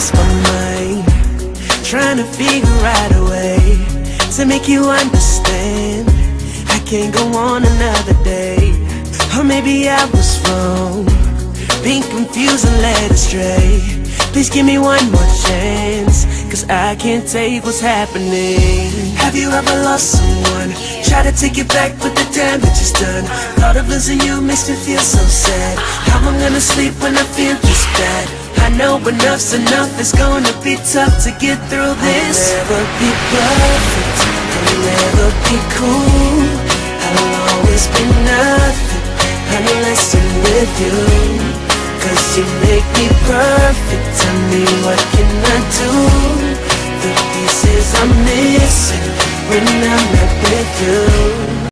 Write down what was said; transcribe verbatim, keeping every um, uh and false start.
lost my mind, trying to figure out a way to make you understand. I can't go on another day. Or maybe I was wrong, being confused and led astray. Please give me one more chance, cause I can't take what's happening. Have you ever lost someone? Try to take it back, but the damage is done. Thought of losing you makes me feel so sad. How am I gonna sleep when I feel this bad? I know enough's enough, it's gonna be tough to get through this. I'll never be perfect, I'll never be cool. I'll always be nothing unless I'm with you. Cause you make me perfect, tell me what can I do? The pieces I'm missing when I'm not with you.